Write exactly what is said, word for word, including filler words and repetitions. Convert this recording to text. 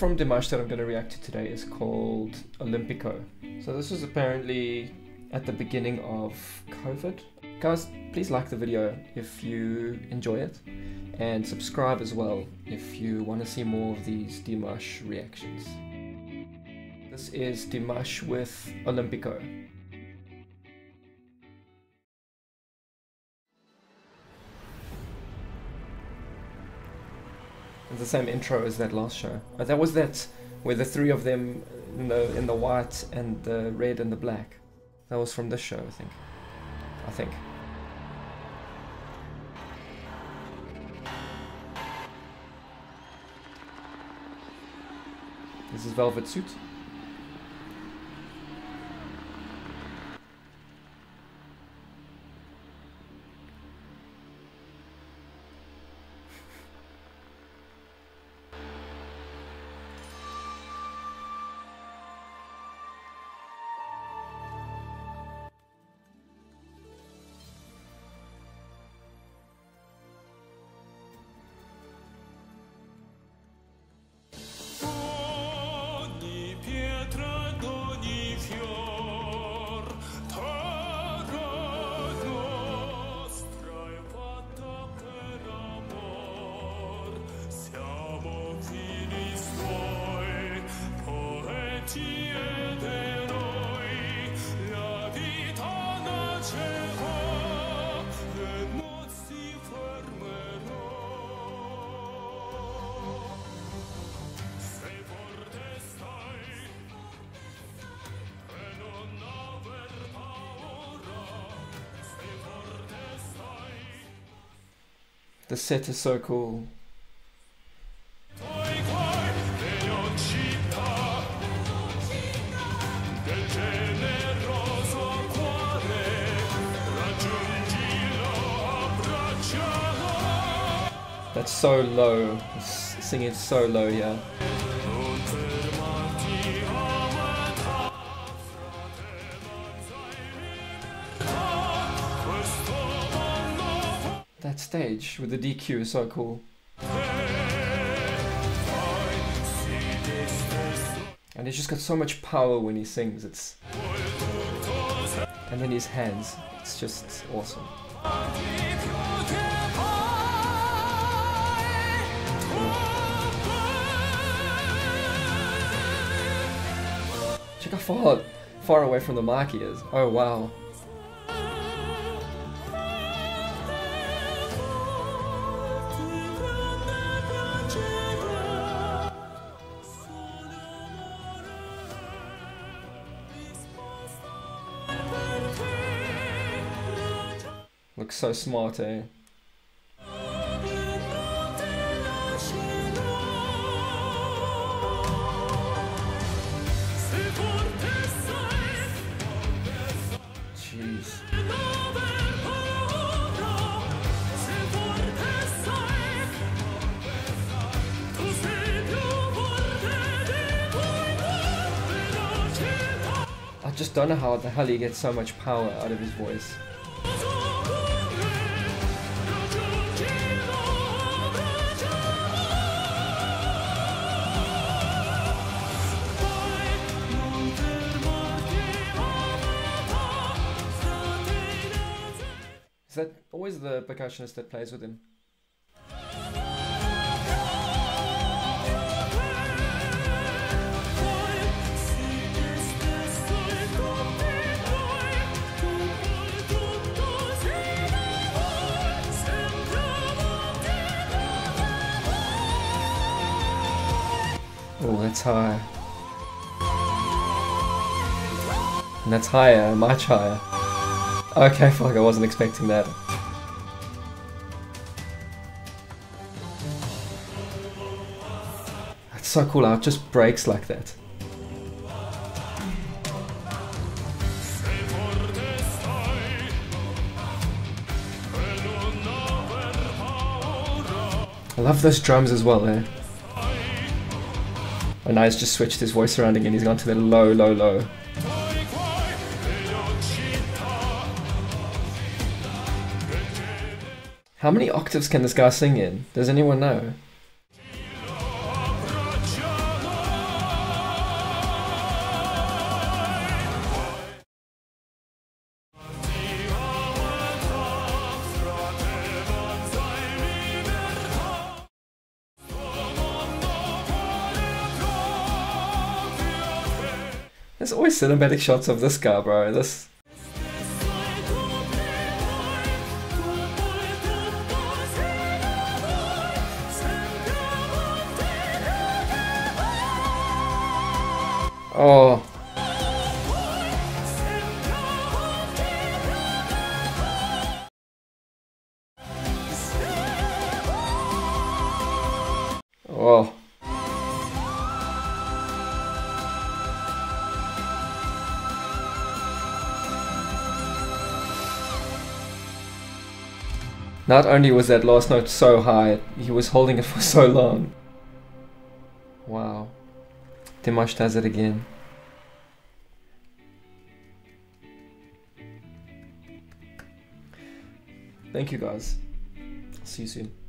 from Dimash that I'm going to react to today is called Olympico. So this was apparently at the beginning of COVID. Guys, please like the video if you enjoy it, and subscribe as well if you want to see more of these Dimash reactions. This is Dimash with Olympico. It's the same intro as that last show. Oh, that was that where the three of them in the, in the white and the red and the black. That was from this show, I think. I think. This is Velvet Suit. The set is so cool. That's so low. It's singing so low, yeah. That stage with the D Q is so cool. And he's just got so much power when he sings. It's and then his hands. It's just awesome. Check how far, far away from the mic he is. Oh wow. Looks so smart, eh? Jeez. I just don't know how the hell he gets so much power out of his voice. Is that always the percussionist that plays with him? Oh, that's high. And that's higher, much higher. Okay, fuck, I wasn't expecting that. That's so cool how it just breaks like that. I love those drums as well, eh? And now he's just switched his voice surrounding and he's gone to the low, low, low. How many octaves can this guy sing in? Does anyone know? There's always cinematic shots of this car, bro. This. Oh. Oh. Not only was that last note so high, he was holding it for so long. Wow. Dimash does it again. Thank you guys. See you soon.